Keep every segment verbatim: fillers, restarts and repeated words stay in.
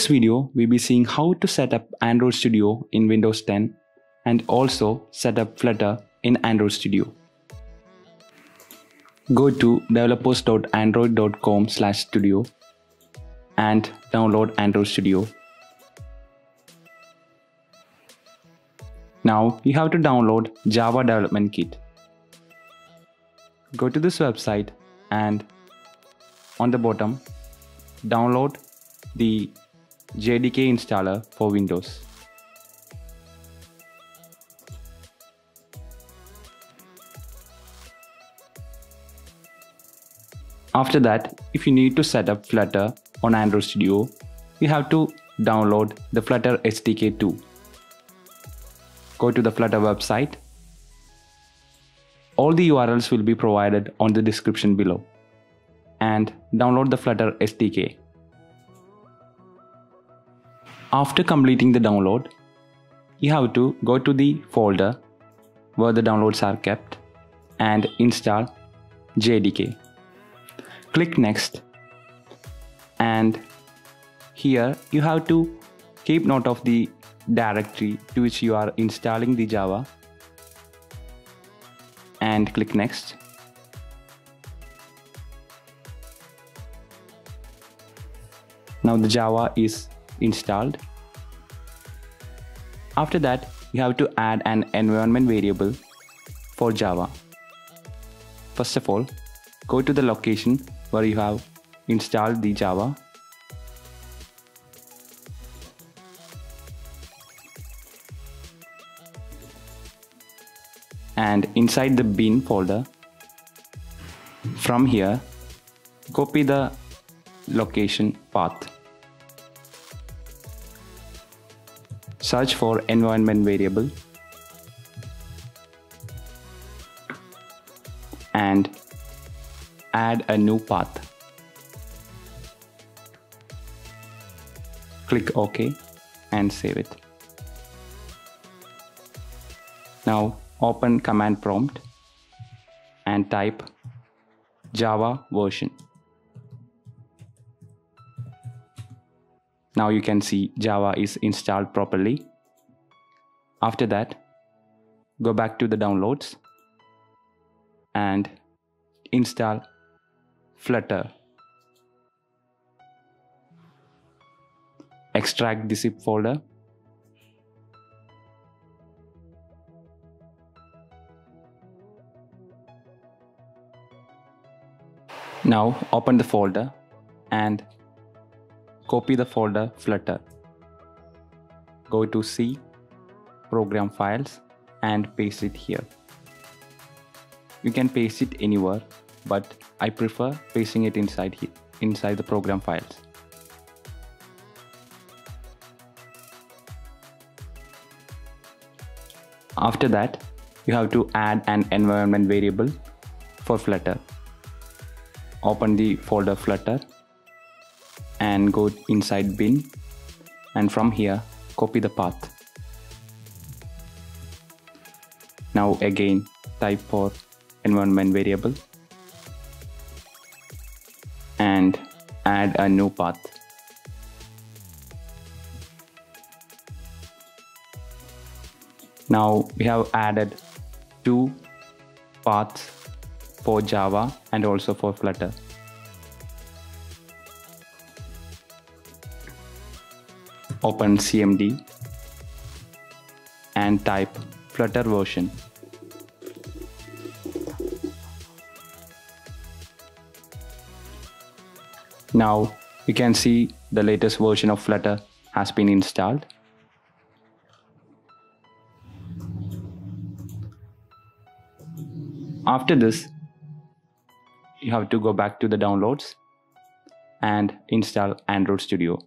this video, we'll be seeing how to set up Android Studio in Windows ten and also set up Flutter in Android Studio. Go to developers dot android dot com slash studio and download Android Studio. Now you have to download Java Development Kit. Go to this website and on the bottom, download the J D K installer for Windows. After that, if you need to set up Flutter on Android Studio, you have to download the Flutter S D K too. Go to the Flutter website. All the U R Ls will be provided on the description below. And download the Flutter S D K. After completing the download, you have to go to the folder where the downloads are kept and install J D K. Click Next, and here you have to keep note of the directory to which you are installing the Java and click Next. Now the Java is installed. After that, you have to add an environment variable for Java. First of all, go to the location where you have installed the Java. And inside the bin folder, from here, copy the location path. Search for environment variable and add a new path. Click OK and save it. Now open command prompt and type Java version. Now you can see Java is installed properly. After that, go back to the downloads and install Flutter. Extract the zip folder. Now open the folder and copy the folder Flutter. Go to C, Program Files and paste it here. You can paste it anywhere, but I prefer pasting it inside here, inside the Program Files. After that, you have to add an environment variable for Flutter. Open the folder Flutter and go inside bin, and from here copy the path. Now again type for environment variable and add a new path. Now we have added two paths for Java and also for Flutter. Open C M D and type Flutter version. Now you can see the latest version of Flutter has been installed. After this, you have to go back to the downloads and install Android Studio.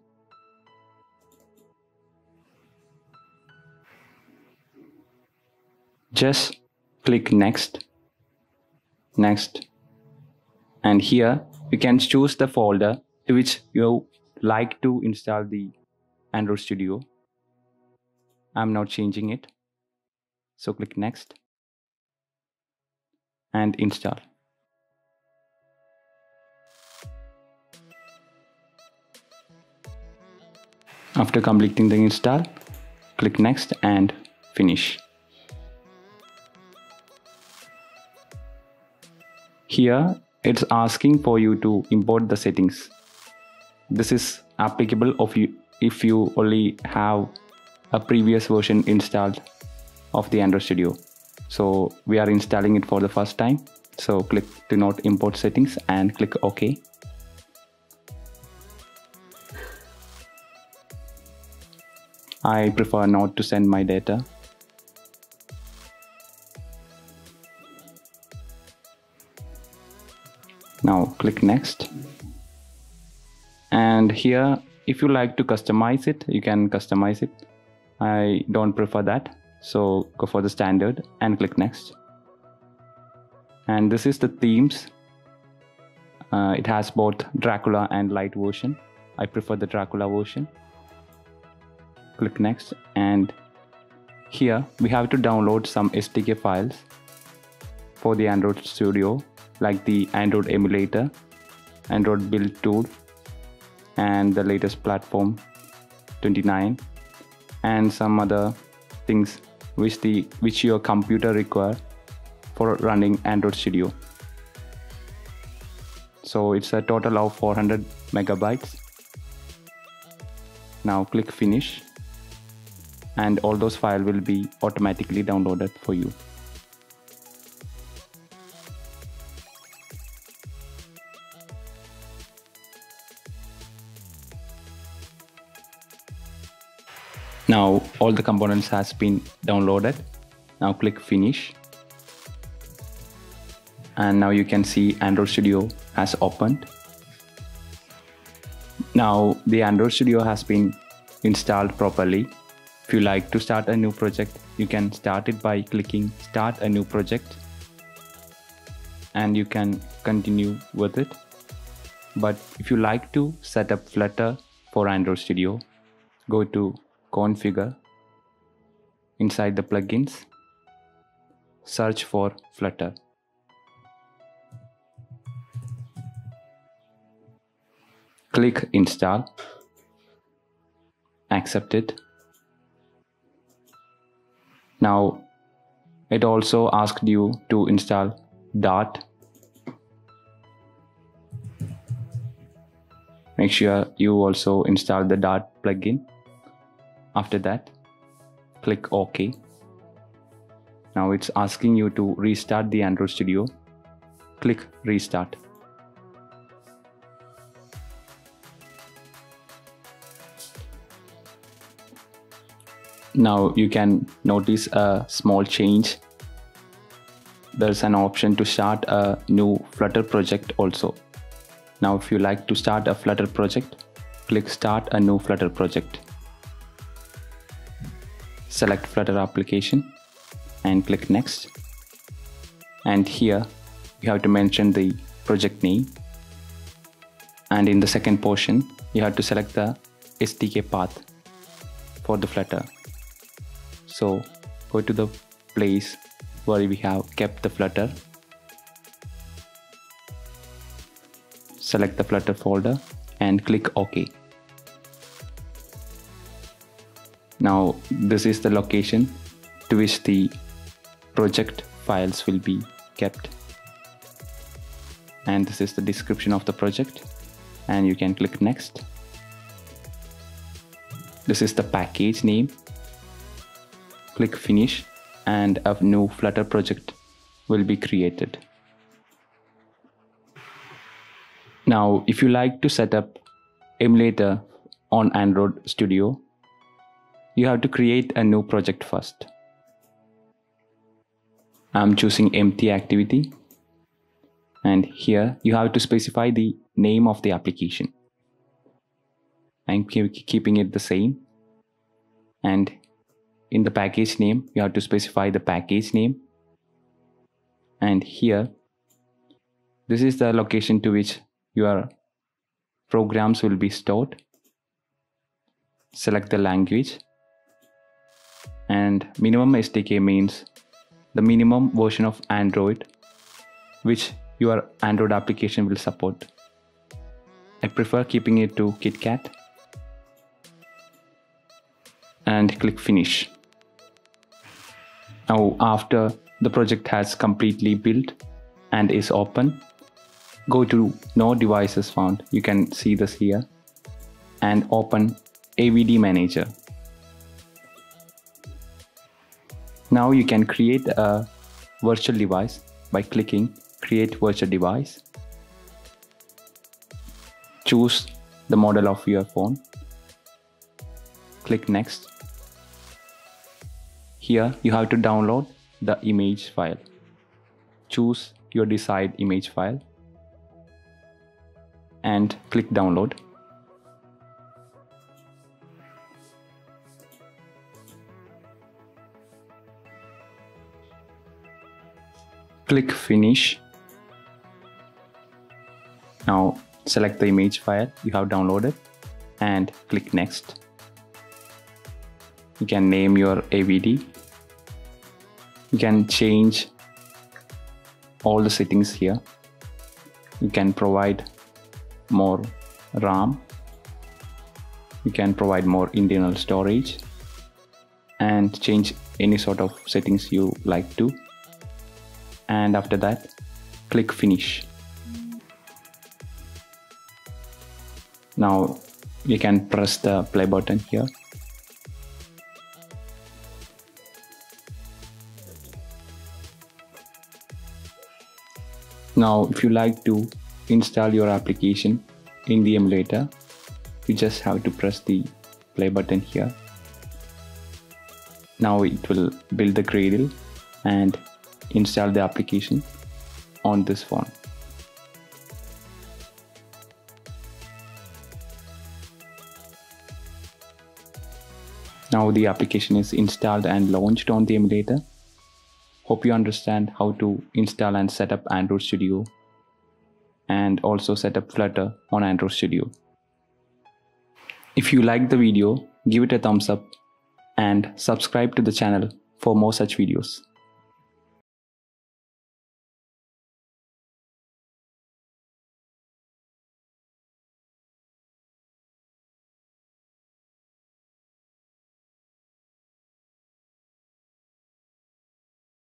Just click Next, Next, and here you can choose the folder to which you like to install the Android Studio. I'm not changing it, so click Next and install. After completing the install, click Next and Finish. Here it's asking for you to import the settings. This is applicable if you, if you only have a previous version installed of the Android Studio. So we are installing it for the first time. So click Do Not Import Settings and click OK. I prefer not to send my data. Now click Next, and here if you like to customize it, you can customize it. I don't prefer that, so go for the standard and click Next. And this is the themes. Uh, it has both Dracula and Light version. I prefer the Dracula version. Click Next, and here we have to download some S D K files for the Android Studio, like the Android emulator, Android build tool, and the latest platform twenty-nine, and some other things which the which your computer require for running Android Studio. So it's a total of four hundred megabytes. Now click Finish, and all those files will be automatically downloaded for you. Now all the components has been downloaded. Now click Finish, and now you can see Android Studio has opened. Now the Android Studio has been installed properly. If you like to start a new project, you can start it by clicking Start a New Project, and you can continue with it. But if you like to set up Flutter for Android Studio, go to Configure, inside the plugins, search for Flutter. Click Install, accept it. Now it also asked you to install Dart. Make sure you also install the Dart plugin. After that, click OK. Now it's asking you to restart the Android Studio. Click Restart. Now you can notice a small change. There's an option to start a new Flutter project also. Now if you like to start a Flutter project, click Start a New Flutter Project. Select Flutter application and click Next. And here you have to mention the project name. And in the second portion, you have to select the S D K path for the Flutter. So go to the place where we have kept the Flutter. Select the Flutter folder and click OK. Now this is the location to which the project files will be kept, and this is the description of the project, and you can click Next. This is the package name. Click Finish, and a new Flutter project will be created. Now if you like to set up emulator on Android Studio, you have to create a new project first. I'm choosing empty activity, and here you have to specify the name of the application. I'm keeping it the same, and in the package name you have to specify the package name, and here this is the location to which your programs will be stored. Select the language, and minimum S D K means the minimum version of Android which your Android application will support. I prefer keeping it to KitKat. and click Finish. Now, after the project has completely built and is open, go to No Devices Found, you can see this here, and open A V D Manager. Now you can create a virtual device by clicking Create Virtual Device. Choose the model of your phone. Click Next. Here you have to download the image file. Choose your desired image file and click Download. Click Finish. Now select the image file you have downloaded and click Next. You can name your A V D. You can change all the settings here. You can provide more RAM. You can provide more internal storage and change any sort of settings you like to. And after that, click Finish. Now you can press the play button here. Now if you like to install your application in the emulator, you just have to press the play button here. Now it will build the Gradle and install the application on this phone. Now the application is installed and launched on the emulator. Hope you understand how to install and set up Android Studio and also set up Flutter on Android Studio. If you like the video, give it a thumbs up and subscribe to the channel for more such videos.